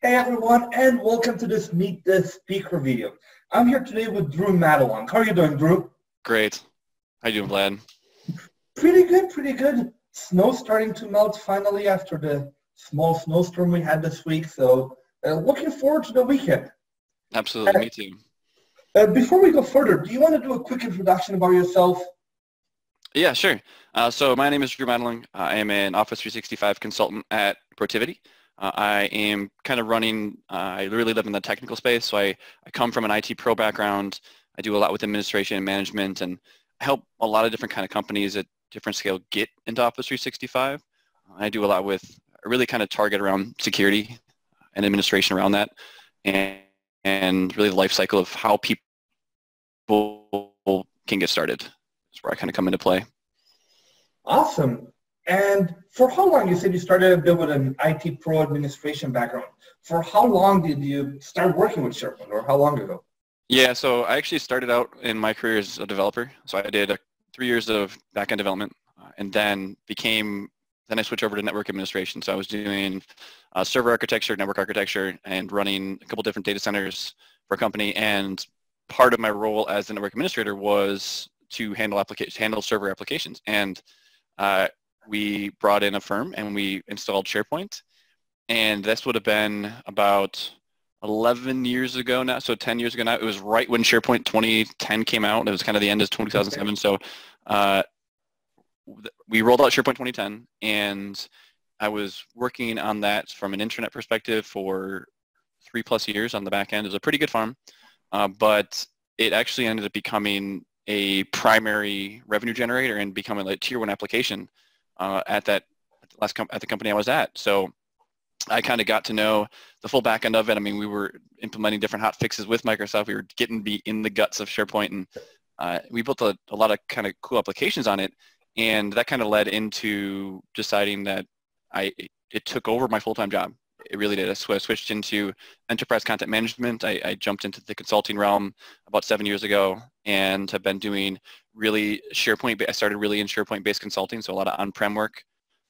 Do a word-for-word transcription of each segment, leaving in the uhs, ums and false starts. Hey everyone, and welcome to this Meet the Speaker video. I'm here today with Drew Madelung. How are you doing, Drew? Great. How are you doing, Vlad? Pretty good, pretty good. Snow starting to melt finally after the small snowstorm we had this week, so uh, looking forward to the weekend. Absolutely, uh, me too. Uh, before we go further, do you want to do a quick introduction about yourself? Yeah, sure. Uh, so my name is Drew Madelung. I am an Office three sixty-five consultant at Protiviti. Uh, I am kind of running, uh, I really live in the technical space, so I, I come from an I T pro background. I do a lot with administration and management, and I help a lot of different kind of companies at different scale get into Office three sixty-five. I do a lot with, I really kind of target around security and administration around that, and, and really the life cycle of how people can get started. That's where I kind of come into play. Awesome. And for how long, you said you started a bit with an I T pro administration background. For how long did you start working with SharePoint, or how long ago? Yeah, so I actually started out in my career as a developer. So I did a, three years of back-end development, uh, and then became, then I switched over to network administration. So I was doing uh, server architecture, network architecture, and running a couple different data centers for a company. And part of my role as the network administrator was to handle applications, handle server applications. And uh, we brought in a firm and we installed SharePoint, and this would have been about eleven years ago now, so ten years ago now. It was right when SharePoint twenty ten came out, and it was kind of the end of two thousand seven, so uh, we rolled out SharePoint twenty ten, and I was working on that from an intranet perspective for three plus years on the back end. It was a pretty good farm, uh, but it actually ended up becoming a primary revenue generator and becoming a tier one application Uh, at that last com at the company I was at. So I kind of got to know the full back end of it. I mean, we were implementing different hot fixes with Microsoft. We were getting to be in the guts of SharePoint, and uh, we built a, a lot of kind of cool applications on it. And that kind of led into deciding that I it took over my full-time job. It really did. I sw switched into enterprise content management. I, I jumped into the consulting realm about seven years ago, and have been doing really SharePoint. I started really in SharePoint-based consulting, so a lot of on-prem work.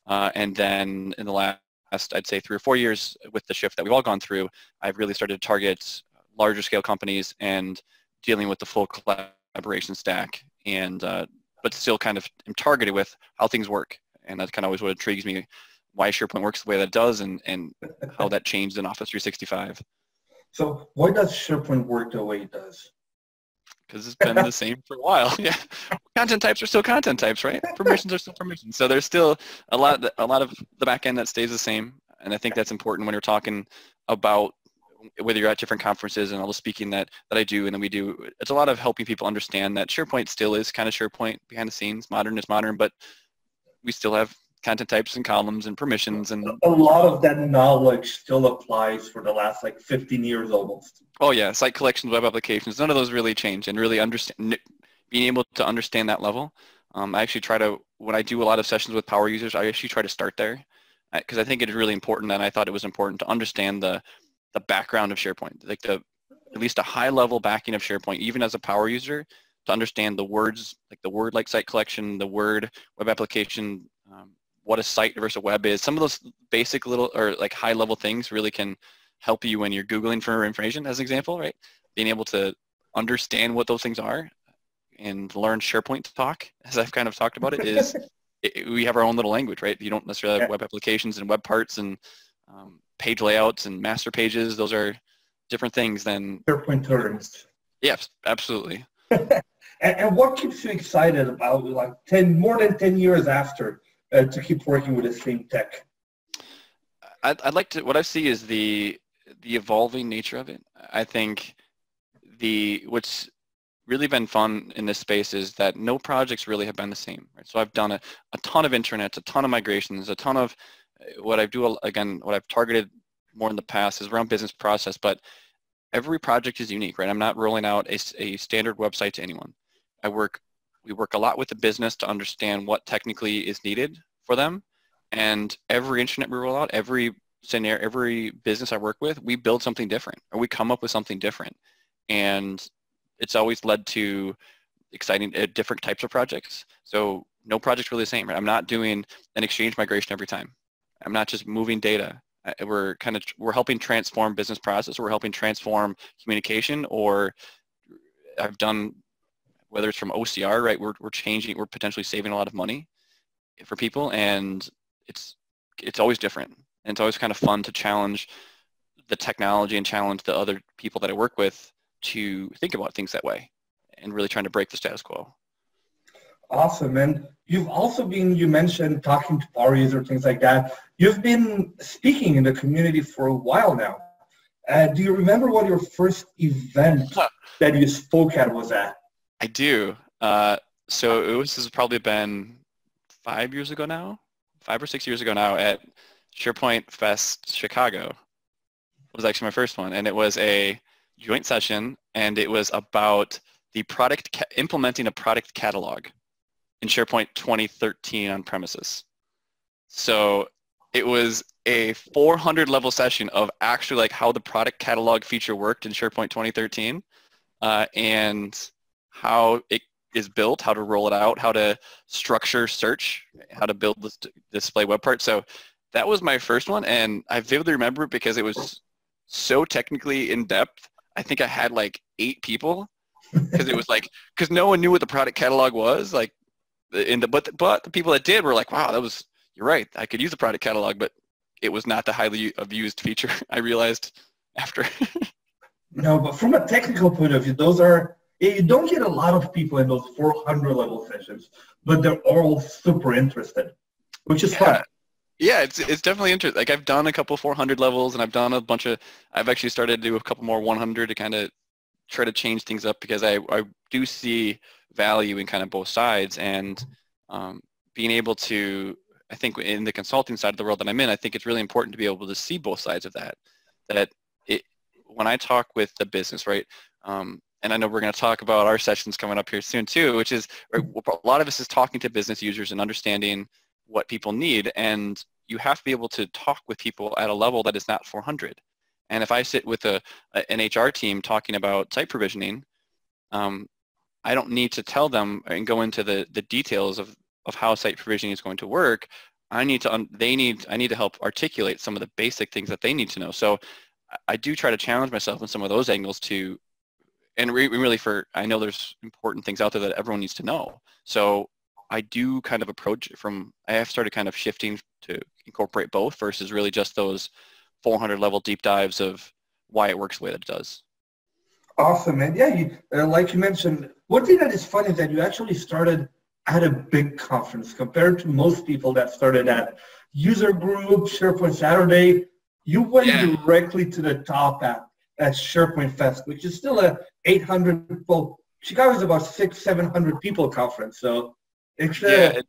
Uh, and then in the last, I'd say, three or four years, with the shift that we've all gone through, I've really started to target larger scale companies and dealing with the full collaboration stack, and uh, but still kind of am targeted with how things work. And that's kind of always what intrigues me, why SharePoint works the way that it does, and, and how that changed in Office three sixty-five. So why does SharePoint work the way it does? Because it's been the same for a while. Yeah, content types are still content types, right? Permissions are still permissions. So there's still a lot, a lot of the back end that stays the same, and I think that's important when you're talking about whether you're at different conferences and all the speaking that that I do and that we do. It's a lot of helping people understand that SharePoint still is kind of SharePoint behind the scenes. Modern is modern, but we still have content types and columns and permissions, and a lot of that knowledge still applies for the last like fifteen years almost. Oh yeah, site collections, web applications, none of those really change, and really understand, being able to understand that level. Um, I actually try to, when I do a lot of sessions with power users, I actually try to start there, because I think it is really important, and I thought it was important to understand the the background of SharePoint, like the at least a high level backing of SharePoint, even as a power user, to understand the words, like the word like site collection, the word web application, um, what a site versus a web is. Some of those basic little or like high level things really can help you when you're Googling for information, as an example, right? Being able to understand what those things are and learn SharePoint talk, as I've kind of talked about it, is it, we have our own little language, right? You don't necessarily have web applications and web parts and um, page layouts and master pages. Those are different things than SharePoint terms. Yes, absolutely. and, and what keeps you excited about like ten, more than ten years after? Uh, to keep working with the same tech? I'd, I'd like to, what I see is the the evolving nature of it. I think the what's really been fun in this space is that no projects really have been the same, right? So I've done a, a ton of intranets, a ton of migrations, a ton of what I do, again, what I've targeted more in the past is around business process, but every project is unique, right? I'm not rolling out a, a standard website to anyone. I work We work a lot with the business to understand what technically is needed for them, and every intranet we roll out, every scenario, every business I work with, we build something different, or we come up with something different, and it's always led to exciting uh, different types of projects. So no project's really the same, right? I'm not doing an Exchange migration every time. I'm not just moving data. we're kind of we're helping transform business process, or we're helping transform communication, or I've done, whether it's from O C R, right? We're we're changing, we're potentially saving a lot of money for people, and it's it's always different, and it's always kind of fun to challenge the technology and challenge the other people that I work with to think about things that way, and really trying to break the status quo. Awesome. And you've also been, you mentioned talking to power users, things like that. You've been speaking in the community for a while now. Uh, do you remember what your first event that you spoke at was at? I do. Uh, so it was, this has probably been five years ago now, five or six years ago now, at SharePoint Fest Chicago. It was actually my first one, and it was a joint session, and it was about the product, ca implementing a product catalog in SharePoint twenty thirteen on premises. So it was a four hundred level session of actually like how the product catalog feature worked in SharePoint twenty thirteen, uh, and how it is built, how to roll it out, how to structure search, how to build this display web part. So that was my first one, and I vividly remember it because it was so technically in depth. I think I had like eight people, because it was like, because no one knew what the product catalog was, like, in the, but the, but the people that did were like, wow, that was, you're right, I could use the product catalog, but it was not the highly abused feature, I realized after. No, but from a technical point of view, those are, you don't get a lot of people in those four hundred level sessions, but they're all super interested, which is yeah. fun. Yeah, it's it's definitely interesting. Like, I've done a couple four hundred levels, and I've done a bunch of, I've actually started to do a couple more one hundred to kind of try to change things up, because I, I do see value in kind of both sides, and um, being able to, I think in the consulting side of the world that I'm in, I think it's really important to be able to see both sides of that. That it, when I talk with the business, right, um, and I know we're going to talk about our sessions coming up here soon too, which is, right, a lot of us is talking to business users and understanding what people need, and you have to be able to talk with people at a level that is not four hundred. And if I sit with a, an H R team talking about site provisioning, um, I don't need to tell them and go into the, the details of, of how site provisioning is going to work. I need to, they need, I need to help articulate some of the basic things that they need to know. So I do try to challenge myself in some of those angles to, and re really for, I know there's important things out there that everyone needs to know. So I do kind of approach it from, I have started kind of shifting to incorporate both versus really just those four hundred level deep dives of why it works the way that it does. Awesome, and yeah, you, uh, like you mentioned, one thing that is fun is that you actually started at a big conference compared to most people that started at user group, SharePoint Saturday. You went yeah. directly to the top at, at SharePoint Fest, which is still a eight hundred people. Chicago is about six, seven hundred people conference, so it's a, yeah, it,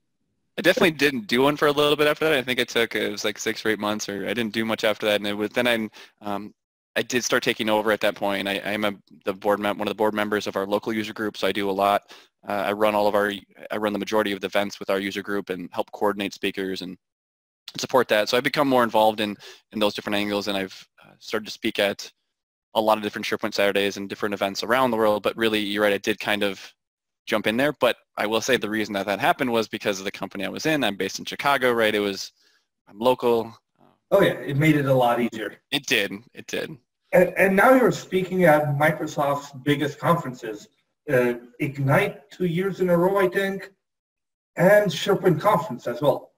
I definitely didn't do one for a little bit after that. I think I took, it was like six or eight months, or I didn't do much after that. And it was, then I, um, I did start taking over at that point. I, I'm a, the board mem one of the board members of our local user group, so I do a lot. Uh, I run all of our, I run the majority of the events with our user group and help coordinate speakers and support that. So I've become more involved in, in those different angles, and I've started to speak at a lot of different SharePoint Saturdays and different events around the world. But really, you're right, I did kind of jump in there. But I will say the reason that that happened was because of the company I was in. I'm based in Chicago, right? It was, I'm local. Oh yeah, it made it a lot easier. It did, it did. And, and now you're speaking at Microsoft's biggest conferences, uh, Ignite two years in a row, I think, and SharePoint Conference as well.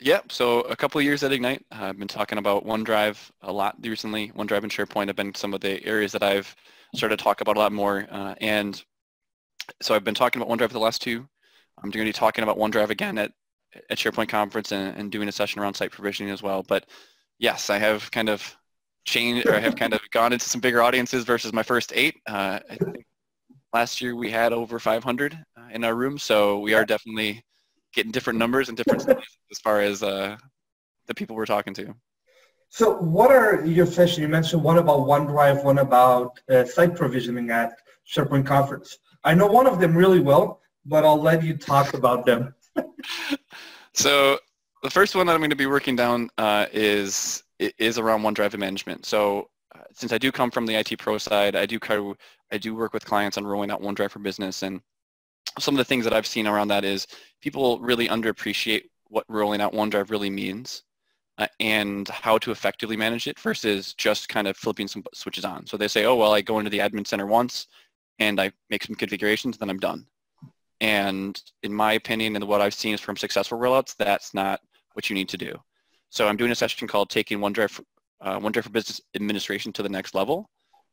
Yep, so a couple of years at Ignite. I've been talking about OneDrive a lot recently. OneDrive and SharePoint have been some of the areas that I've started to talk about a lot more. Uh, and so I've been talking about OneDrive for the last two. I'm going to be talking about OneDrive again at at SharePoint Conference, and, and doing a session around site provisioning as well. But yes, I have kind of changed, or I have kind of gone into some bigger audiences versus my first eight. Uh, I think last year we had over five hundred uh, in our room, so we are definitely getting different numbers and different studies as far as uh, the people we're talking to. So what are your sessions? You mentioned one about OneDrive, one about uh, site provisioning at SharePoint Conference. I know one of them really well, but I'll let you talk about them. So the first one that I'm going to be working down uh, is is around OneDrive management. So uh, since I do come from the I T pro side, I do I do work with clients on rolling out OneDrive for business, and some of the things that I've seen around that is people really underappreciate what rolling out OneDrive really means. uh, and how to effectively manage it versus just kind of flipping some switches on. So they say, oh, well, I go into the admin center once and I make some configurations, then I'm done. And in my opinion, and what I've seen is from successful rollouts, that's not what you need to do. So I'm doing a session called Taking OneDrive, uh, OneDrive for Business Administration to the Next Level,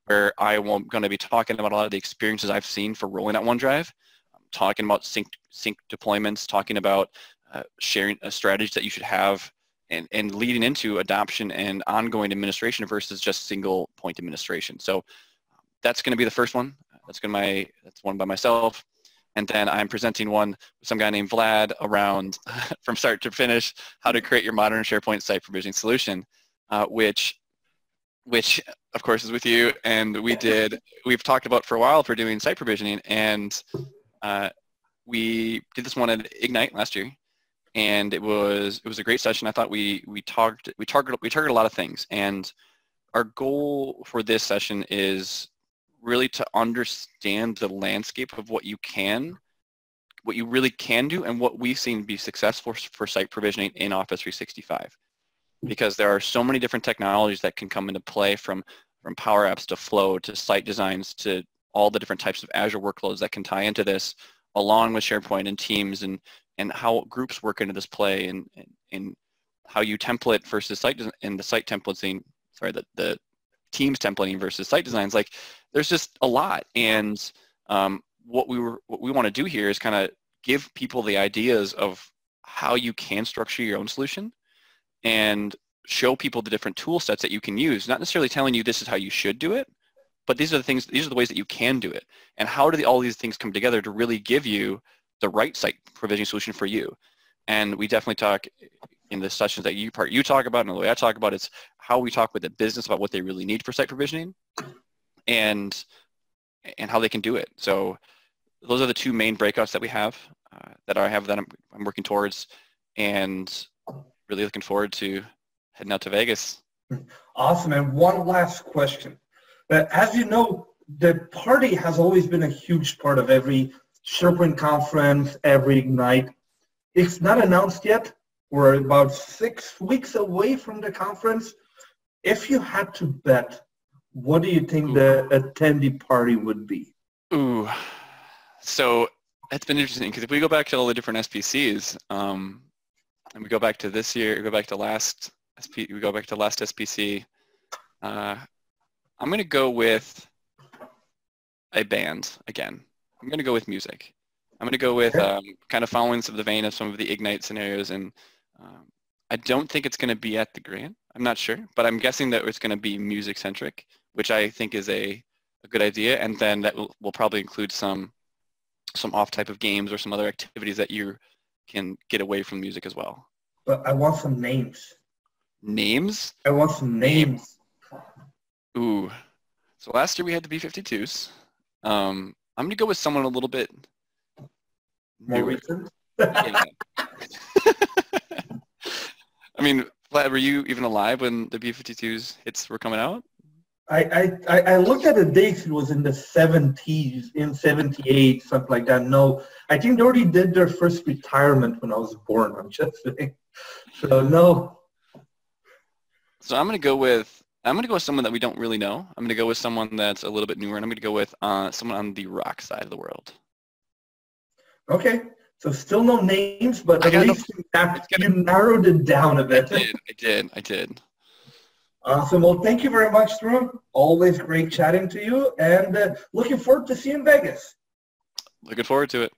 where I'm going to be talking about a lot of the experiences I've seen for rolling out OneDrive, I'm talking about sync, sync deployments, talking about uh, sharing a strategy that you should have, and, and leading into adoption and ongoing administration versus just single point administration. So that's going to be the first one. That's going to my that's one by myself. And then I'm presenting one with some guy named Vlad around from start to finish, how to create your modern SharePoint site provisioning solution, uh, which, which of course is with you. And we did, we've talked about for a while for doing site provisioning, and uh, we did this one at Ignite last year, and it was, it was a great session. I thought we, we talked, we targeted, we targeted a lot of things. And our goal for this session is really to understand the landscape of what you can, what you really can do, and what we've seen be successful for site provisioning in Office three sixty-five. Because there are so many different technologies that can come into play, from, from Power Apps to Flow to site designs to all the different types of Azure workloads that can tie into this, along with SharePoint and Teams, and, and how groups work into this play, and, and, and how you template versus site, and the site templating, sorry, the, the Teams templating versus site designs. Like, there's just a lot, and um, what we were, what we want to do here is kind of give people the ideas of how you can structure your own solution, and show people the different tool sets that you can use. Not necessarily telling you this is how you should do it, but these are the things, these are the ways that you can do it, and how do the, all these things come together to really give you the right site provisioning solution for you. And we definitely talk in the sessions that you part you talk about, and the way I talk about, it's how we talk with the business about what they really need for site provisioning, and and how they can do it. So those are the two main breakouts that we have, uh, that I have that I'm, I'm working towards, and really looking forward to heading out to Vegas. Awesome. And one last question. As you know, the party has always been a huge part of every SharePoint conference, every Ignite. It's not announced yet. We're about six weeks away from the conference. If you had to bet, what do you think Ooh. the attendee party would be? Ooh, so that's been interesting, because if we go back to all the different S P Cs, um, and we go back to this year, we go back to last S P, we go back to last S P C. Uh, I'm going to go with a band again. I'm going to go with music. I'm going to go with um, kind of following some of the vein of some of the Ignite scenarios, and um, I don't think it's going to be at the Grand. I'm not sure, but I'm guessing that it's going to be music centric, which I think is a, a good idea. And then that will, will probably include some some off type of games or some other activities that you can get away from music as well. But I want some names. Names? I want some names. Ooh. So last year we had the B fifty-twos. Um, I'm going to go with someone a little bit more recent. Yeah. I mean, Vlad, were you even alive when the B fifty-twos hits were coming out? I, I, I looked at the dates. It was in the seventies, in seventy-eight, something like that. No, I think they already did their first retirement when I was born. I'm just saying. So no. So I'm going to go with, I'm going to go with someone that we don't really know. I'm going to go with someone that's a little bit newer, and I'm going to go with uh, someone on the rock side of the world. Okay. So still no names, but at least that, you narrowed it down a bit. I did, I did, I did. Awesome. Well, thank you very much, Drew. Always great chatting to you, and uh, looking forward to seeing Vegas. Looking forward to it.